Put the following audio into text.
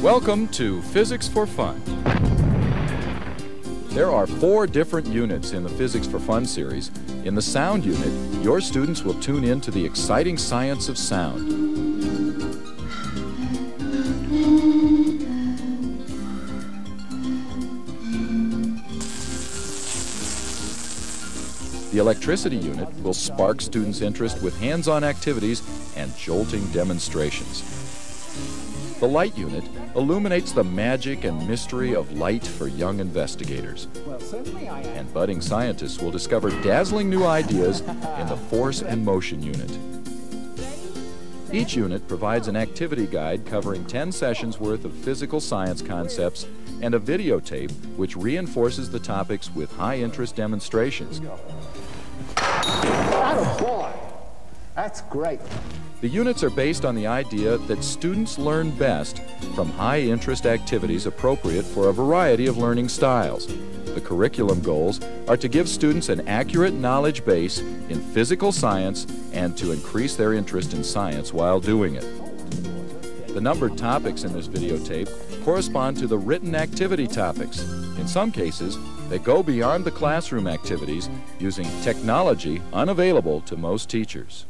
Welcome to Physics for Fun. There are 4 different units in the Physics for Fun series. In the sound unit, your students will tune in to the exciting science of sound. The electricity unit will spark students' interest with hands-on activities and jolting demonstrations. The light unit illuminates the magic and mystery of light for young investigators. And budding scientists will discover dazzling new ideas in the force and motion unit. Each unit provides an activity guide covering 10 sessions worth of physical science concepts and a videotape which reinforces the topics with high-interest demonstrations. That's great. The units are based on the idea that students learn best from high-interest activities appropriate for a variety of learning styles. The curriculum goals are to give students an accurate knowledge base in physical science and to increase their interest in science while doing it. The numbered topics in this videotape correspond to the written activity topics. In some cases, they go beyond the classroom activities using technology unavailable to most teachers.